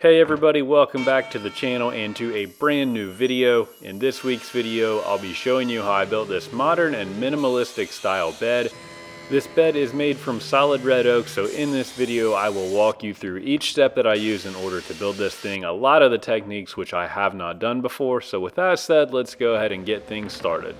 Hey everybody, welcome back to the channel and to a brand new video. In this week's video, I'll be showing you how I built this modern and minimalistic style bed. This bed is made from solid red oak, so in this video, I will walk you through each step that I use in order to build this thing, a lot of the techniques which I have not done before. So with that said, let's go ahead and get things started.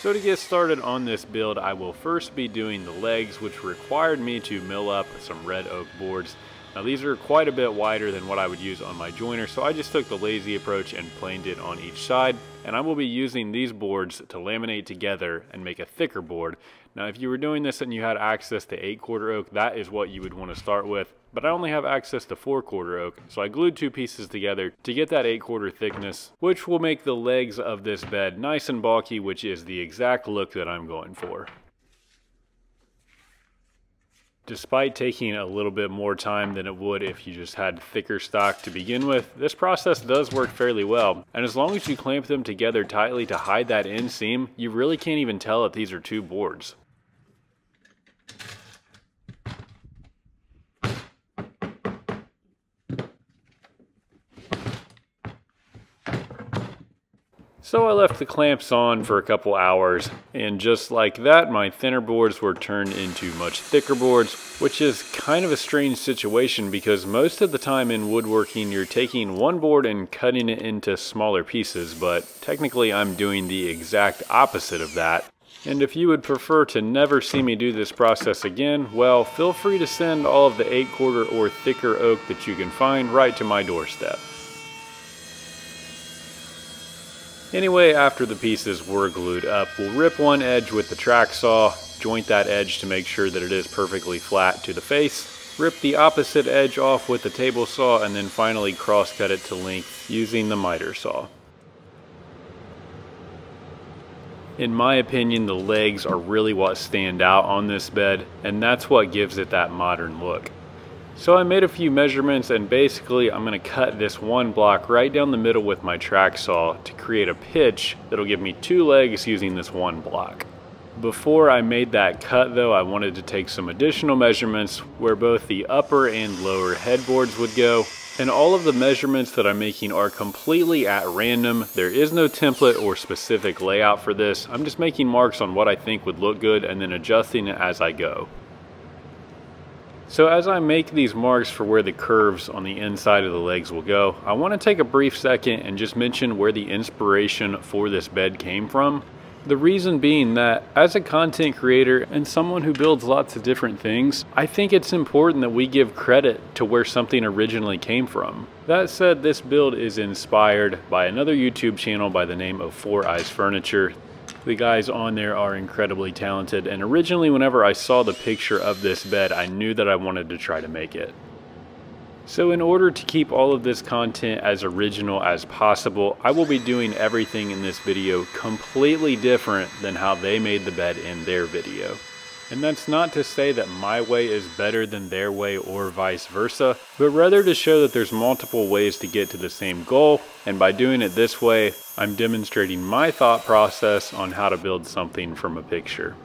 So to get started on this build, I will first be doing the legs, which required me to mill up some red oak boards. Now these are quite a bit wider than what I would use on my joiner, so I just took the lazy approach and planed it on each side. And I will be using these boards to laminate together and make a thicker board. Now if you were doing this and you had access to 8-quarter oak, that is what you would want to start with. But I only have access to 4-quarter oak, so I glued two pieces together to get that 8-quarter thickness, which will make the legs of this bed nice and bulky, which is the exact look that I'm going for. Despite taking a little bit more time than it would if you just had thicker stock to begin with, this process does work fairly well. And as long as you clamp them together tightly to hide that inseam, you really can't even tell that these are two boards. So I left the clamps on for a couple hours, and just like that, my thinner boards were turned into much thicker boards, which is kind of a strange situation because most of the time in woodworking, you're taking one board and cutting it into smaller pieces, but technically I'm doing the exact opposite of that. And if you would prefer to never see me do this process again, well, feel free to send all of the 8-quarter or thicker oak that you can find right to my doorstep. Anyway, after the pieces were glued up, we'll rip one edge with the track saw, joint that edge to make sure that it is perfectly flat to the face, rip the opposite edge off with the table saw, and then finally cross-cut it to length using the miter saw. In my opinion, the legs are really what stand out on this bed, and that's what gives it that modern look. So I made a few measurements, and basically I'm going to cut this one block right down the middle with my track saw to create a pitch that'll give me two legs using this one block. Before I made that cut though, I wanted to take some additional measurements where both the upper and lower headboards would go. And all of the measurements that I'm making are completely at random. There is no template or specific layout for this. I'm just making marks on what I think would look good and then adjusting it as I go. So as I make these marks for where the curves on the inside of the legs will go, I want to take a brief second and just mention where the inspiration for this bed came from. The reason being that as a content creator and someone who builds lots of different things, I think it's important that we give credit to where something originally came from. That said, this build is inspired by another YouTube channel by the name of Four Eyes Furniture. The guys on there are incredibly talented, and originally whenever I saw the picture of this bed, I knew that I wanted to try to make it. So in order to keep all of this content as original as possible, I will be doing everything in this video completely different than how they made the bed in their video. And that's not to say that my way is better than their way or vice versa, but rather to show that there's multiple ways to get to the same goal, and by doing it this way, I'm demonstrating my thought process on how to build something from a picture.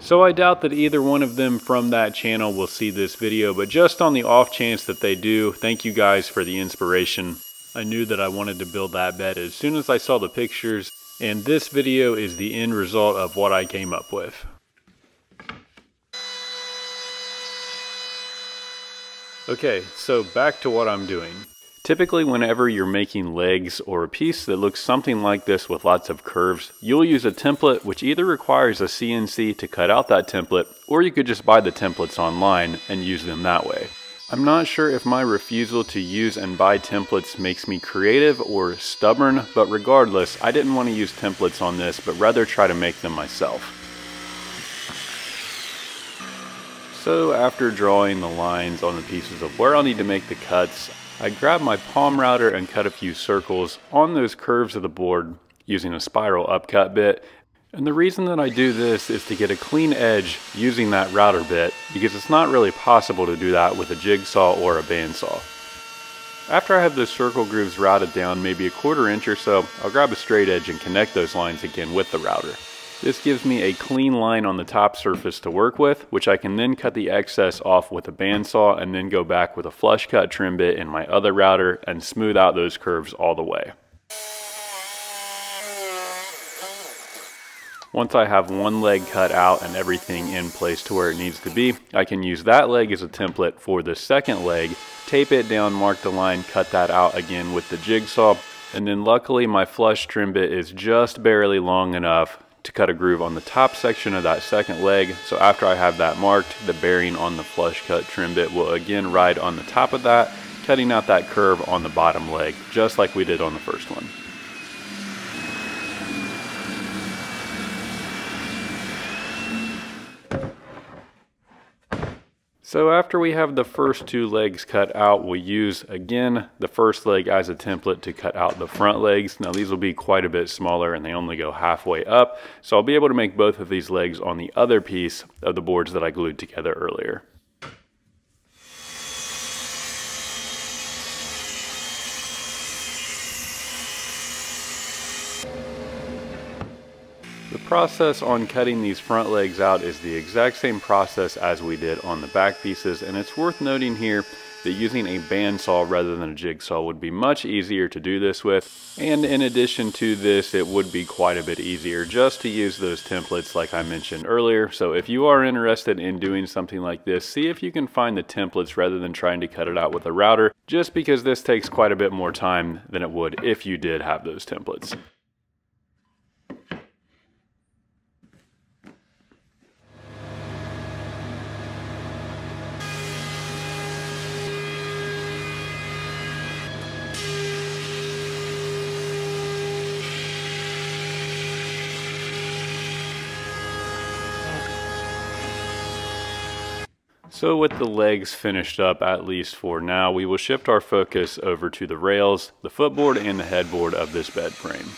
So I doubt that either one of them from that channel will see this video, but just on the off chance that they do, thank you guys for the inspiration. I knew that I wanted to build that bed as soon as I saw the pictures, and this video is the end result of what I came up with. Okay, so back to what I'm doing. Typically, whenever you're making legs or a piece that looks something like this with lots of curves, you'll use a template, which either requires a CNC to cut out that template, or you could just buy the templates online and use them that way. I'm not sure if my refusal to use and buy templates makes me creative or stubborn, but regardless, I didn't want to use templates on this, but rather try to make them myself. So after drawing the lines on the pieces of where I'll need to make the cuts, I grabbed my palm router and cut a few circles on those curves of the board using a spiral upcut bit. And the reason that I do this is to get a clean edge using that router bit, because it's not really possible to do that with a jigsaw or a bandsaw. After I have those circle grooves routed down maybe a quarter inch or so, I'll grab a straight edge and connect those lines again with the router. This gives me a clean line on the top surface to work with, which I can then cut the excess off with a bandsaw and then go back with a flush cut trim bit in my other router and smooth out those curves all the way. Once I have one leg cut out and everything in place to where it needs to be, I can use that leg as a template for the second leg, tape it down, mark the line, cut that out again with the jigsaw, and then luckily my flush trim bit is just barely long enough to cut a groove on the top section of that second leg. So after I have that marked, the bearing on the flush cut trim bit will again ride on the top of that, cutting out that curve on the bottom leg, just like we did on the first one. So after we have the first two legs cut out, we'll use, again, the first leg as a template to cut out the front legs. Now these will be quite a bit smaller and they only go halfway up, so I'll be able to make both of these legs on the other piece of the boards that I glued together earlier. The process on cutting these front legs out is the exact same process as we did on the back pieces, and it's worth noting here that using a bandsaw rather than a jigsaw would be much easier to do this with, and in addition to this, it would be quite a bit easier just to use those templates like I mentioned earlier. So if you are interested in doing something like this, see if you can find the templates rather than trying to cut it out with a router, just because this takes quite a bit more time than it would if you did have those templates. So with the legs finished up, at least for now, we will shift our focus over to the rails, the footboard, and the headboard of this bed frame.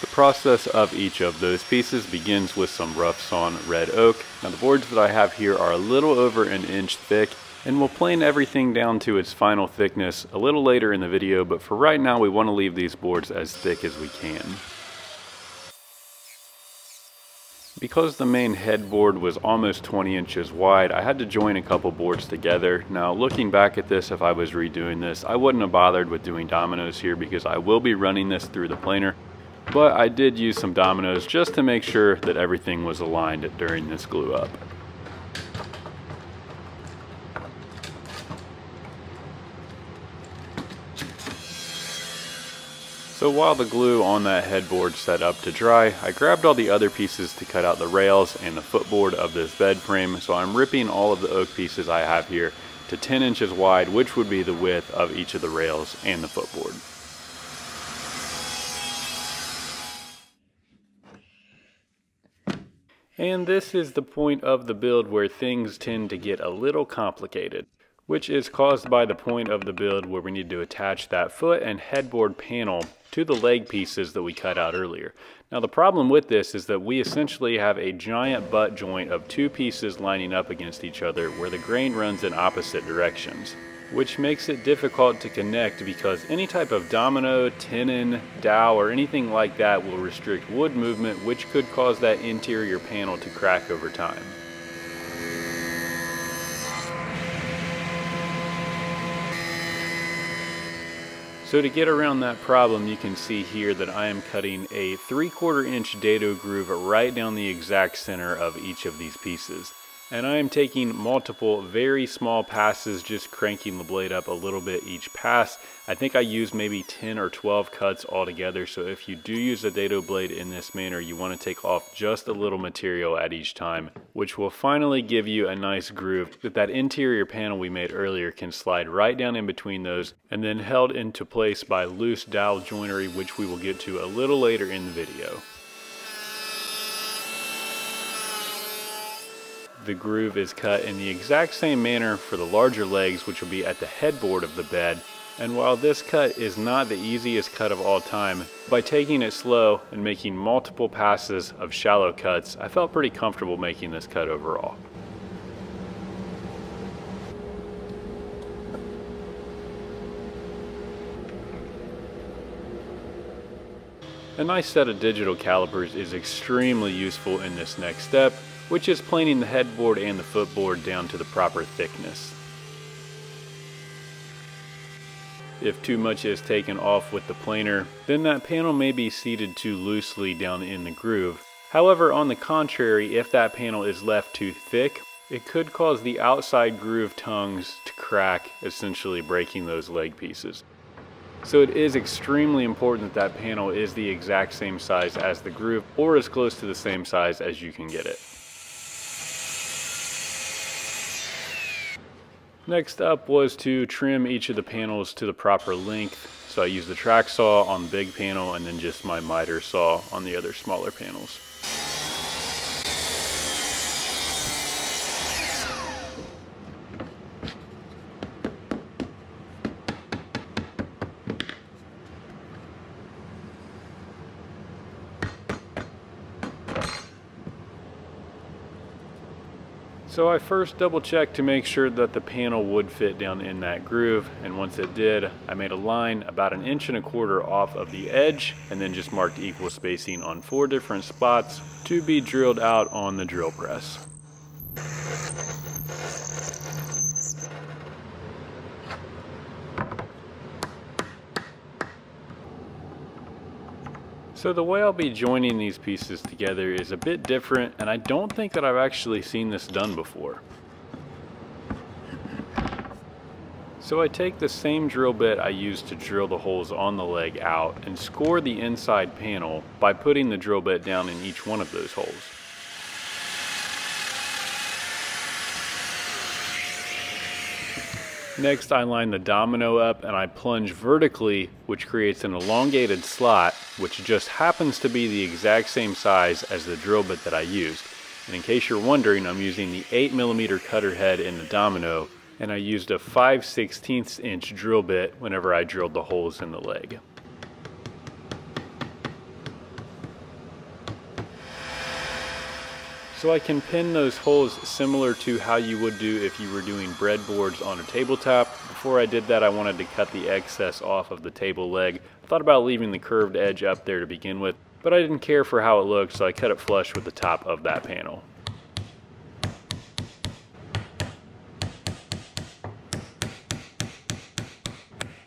The process of each of those pieces begins with some rough sawn red oak. Now the boards that I have here are a little over an inch thick, and we'll plane everything down to its final thickness a little later in the video, but for right now we want to leave these boards as thick as we can. Because the main headboard was almost 20 inches wide, I had to join a couple boards together. Now looking back at this, if I was redoing this, I wouldn't have bothered with doing dominoes here because I will be running this through the planer, but I did use some dominoes just to make sure that everything was aligned during this glue up. So while the glue on that headboard set up to dry, I grabbed all the other pieces to cut out the rails and the footboard of this bed frame. So I'm ripping all of the oak pieces I have here to 10 inches wide, which would be the width of each of the rails and the footboard. And this is the point of the build where things tend to get a little complicated, which is caused by the point of the build where we need to attach that foot and headboard panel to the leg pieces that we cut out earlier. Now the problem with this is that we essentially have a giant butt joint of two pieces lining up against each other where the grain runs in opposite directions, which makes it difficult to connect because any type of domino, tenon, dowel, or anything like that will restrict wood movement, which could cause that interior panel to crack over time. So to get around that problem, you can see here that I am cutting a 3/4 inch dado groove right down the exact center of each of these pieces. And I am taking multiple very small passes, just cranking the blade up a little bit each pass. I think I used maybe 10 or 12 cuts altogether, so if you do use a dado blade in this manner, you want to take off just a little material at each time, which will finally give you a nice groove that interior panel we made earlier can slide right down in between those and then held into place by loose dowel joinery, which we will get to a little later in the video. The groove is cut in the exact same manner for the larger legs, which will be at the headboard of the bed. And while this cut is not the easiest cut of all time, by taking it slow and making multiple passes of shallow cuts, I felt pretty comfortable making this cut overall. A nice set of digital calipers is extremely useful in this next step, which is planing the headboard and the footboard down to the proper thickness. If too much is taken off with the planer, then that panel may be seated too loosely down in the groove. However, on the contrary, if that panel is left too thick, it could cause the outside groove tongues to crack, essentially breaking those leg pieces. So it is extremely important that that panel is the exact same size as the groove, or as close to the same size as you can get it. Next up was to trim each of the panels to the proper length. So I used the track saw on the big panel and then just my miter saw on the other smaller panels. So I first double checked to make sure that the panel would fit down in that groove, and once it did, I made a line about 1.25 inches off of the edge and then just marked equal spacing on 4 different spots to be drilled out on the drill press. So the way I'll be joining these pieces together is a bit different, and I don't think that I've actually seen this done before. So I take the same drill bit I used to drill the holes on the leg out and score the inside panel by putting the drill bit down in each one of those holes. Next, I line the domino up and I plunge vertically, which creates an elongated slot, which just happens to be the exact same size as the drill bit that I used. And in case you're wondering, I'm using the 8mm cutter head in the domino, and I used a 5/16 inch drill bit whenever I drilled the holes in the leg. So I can pin those holes similar to how you would do if you were doing breadboards on a tabletop. Before I did that, I wanted to cut the excess off of the table leg. I thought about leaving the curved edge up there to begin with, but I didn't care for how it looked, so I cut it flush with the top of that panel.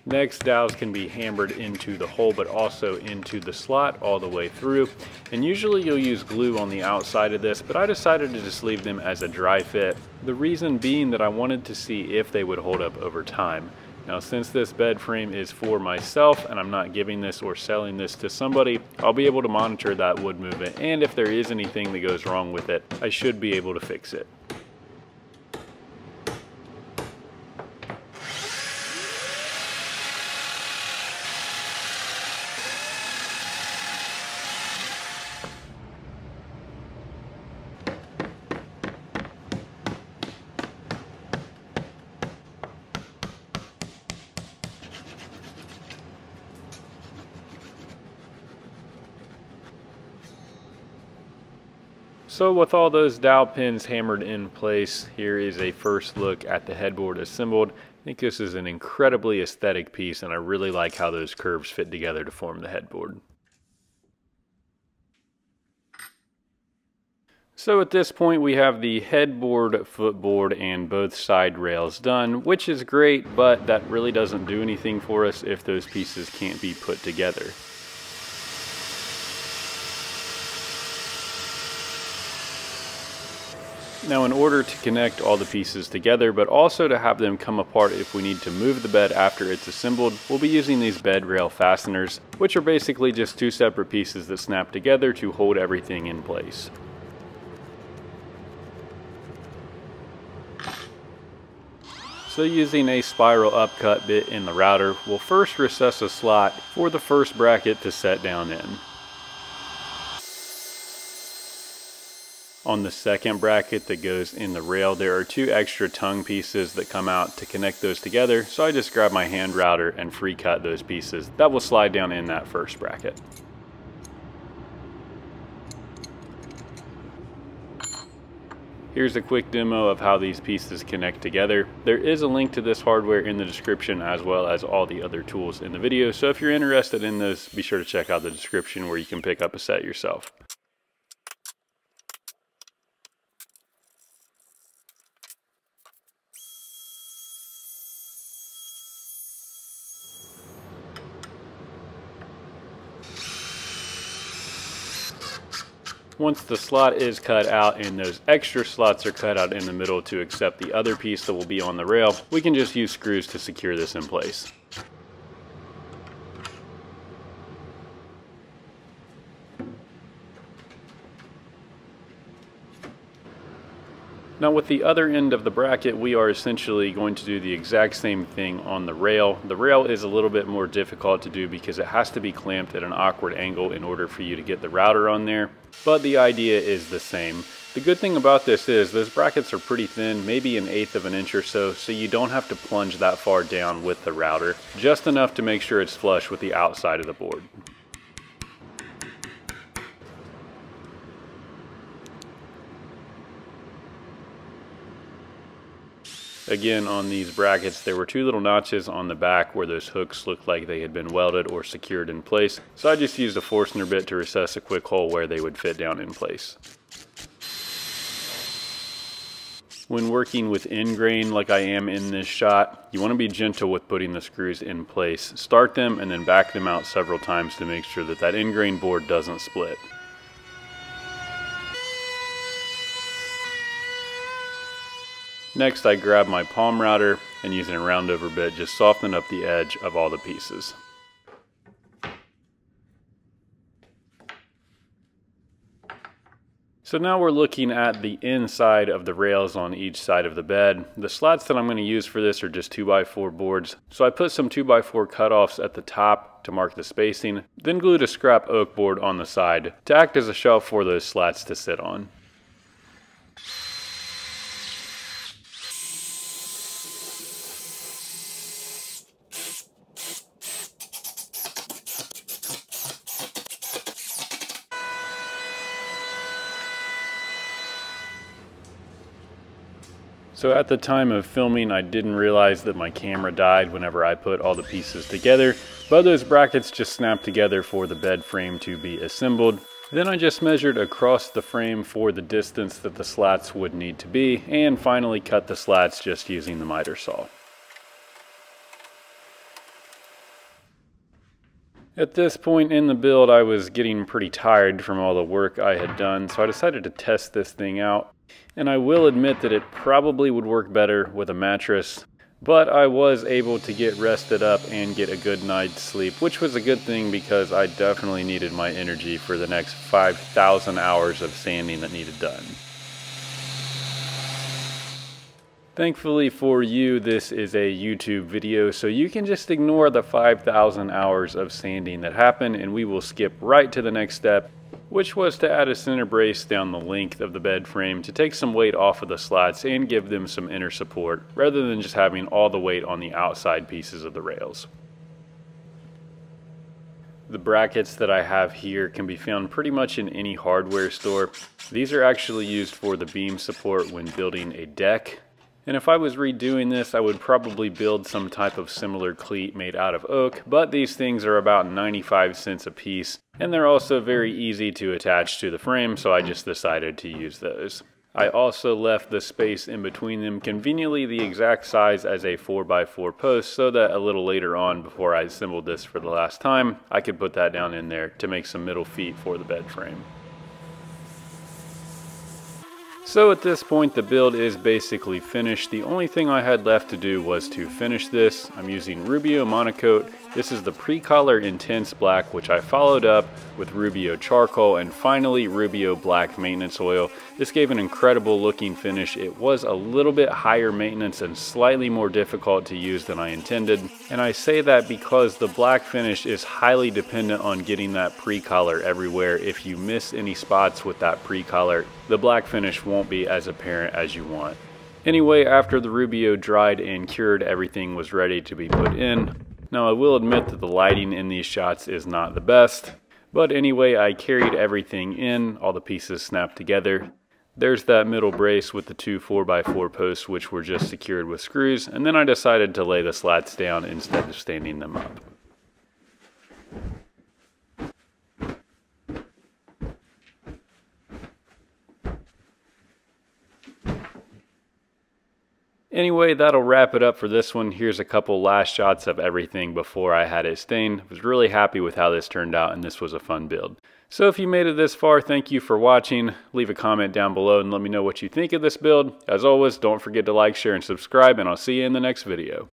Next, dowels can be hammered into the hole but also into the slot all the way through, and usually you'll use glue on the outside of this, but I decided to just leave them as a dry fit, the reason being that I wanted to see if they would hold up over time. Now, since this bed frame is for myself and I'm not giving this or selling this to somebody, I'll be able to monitor that wood movement, and if there is anything that goes wrong with it, I should be able to fix it. So with all those dowel pins hammered in place, here is a first look at the headboard assembled. I think this is an incredibly aesthetic piece, and I really like how those curves fit together to form the headboard. So at this point we have the headboard, footboard, and both side rails done, which is great, but that really doesn't do anything for us if those pieces can't be put together. Now, in order to connect all the pieces together, but also to have them come apart if we need to move the bed after it's assembled, we'll be using these bed rail fasteners, which are basically just 2 separate pieces that snap together to hold everything in place. So using a spiral upcut bit in the router, we'll first recess a slot for the first bracket to set down in. On the second bracket that goes in the rail, there are two extra tongue pieces that come out to connect those together, so I just grab my hand router and free cut those pieces that will slide down in that first bracket. Here's a quick demo of how these pieces connect together. There is a link to this hardware in the description, as well as all the other tools in the video, so if you're interested in those, be sure to check out the description where you can pick up a set yourself. Once the slot is cut out and those extra slots are cut out in the middle to accept the other piece that will be on the rail, we can just use screws to secure this in place. Now with the other end of the bracket, we are essentially going to do the exact same thing on the rail. The rail is a little bit more difficult to do because it has to be clamped at an awkward angle in order for you to get the router on there, but the idea is the same. The good thing about this is those brackets are pretty thin, maybe 1/8 of an inch or so, so you don't have to plunge that far down with the router, just enough to make sure it's flush with the outside of the board. Again, on these brackets, there were two little notches on the back where those hooks looked like they had been welded or secured in place. So I just used a Forstner bit to recess a quick hole where they would fit down in place. When working with end grain like I am in this shot, you want to be gentle with putting the screws in place. Start them and then back them out several times to make sure that that end grain board doesn't split. Next, I grab my palm router and using a roundover bit, just soften up the edge of all the pieces. So now we're looking at the inside of the rails on each side of the bed. The slots that I'm going to use for this are just 2x4 boards. So I put some 2x4 cutoffs at the top to mark the spacing, then glued a scrap oak board on the side to act as a shelf for those slats to sit on. So at the time of filming, I didn't realize that my camera died whenever I put all the pieces together, but those brackets just snapped together for the bed frame to be assembled. Then I just measured across the frame for the distance that the slats would need to be, and finally cut the slats just using the miter saw. At this point in the build, I was getting pretty tired from all the work I had done, so I decided to test this thing out. And I will admit that it probably would work better with a mattress, but I was able to get rested up and get a good night's sleep, which was a good thing because I definitely needed my energy for the next 5,000 hours of sanding that needed done. Thankfully for you, this is a YouTube video, so you can just ignore the 5,000 hours of sanding that happened, and we will skip right to the next step, which was to add a center brace down the length of the bed frame to take some weight off of the slats and give them some inner support, rather than just having all the weight on the outside pieces of the rails. The brackets that I have here can be found pretty much in any hardware store. These are actually used for the beam support when building a deck. And if I was redoing this, I would probably build some type of similar cleat made out of oak, but these things are about 95 cents a piece, and they're also very easy to attach to the frame, so I just decided to use those. I also left the space in between them conveniently the exact size as a 4x4 post, so that a little later on, before I assembled this for the last time, I could put that down in there to make some middle feet for the bed frame. So at this point, the build is basically finished. The only thing I had left to do was to finish this. I'm using Rubio Monocoat. This is the Pre-Color Intense Black, which I followed up with Rubio Charcoal, and finally Rubio Black Maintenance Oil. This gave an incredible looking finish. It was a little bit higher maintenance and slightly more difficult to use than I intended. And I say that because the black finish is highly dependent on getting that pre-color everywhere. If you miss any spots with that pre-color, the black finish won't be as apparent as you want. Anyway, after the Rubio dried and cured, everything was ready to be put in. Now I will admit that the lighting in these shots is not the best, but anyway, I carried everything in, all the pieces snapped together. There's that middle brace with the two 4x4 posts which were just secured with screws, and then I decided to lay the slats down instead of standing them up. Anyway, that'll wrap it up for this one. Here's a couple last shots of everything before I had it stained. I was really happy with how this turned out, and this was a fun build. So if you made it this far, thank you for watching. Leave a comment down below and let me know what you think of this build. As always, don't forget to like, share, and subscribe, and I'll see you in the next video.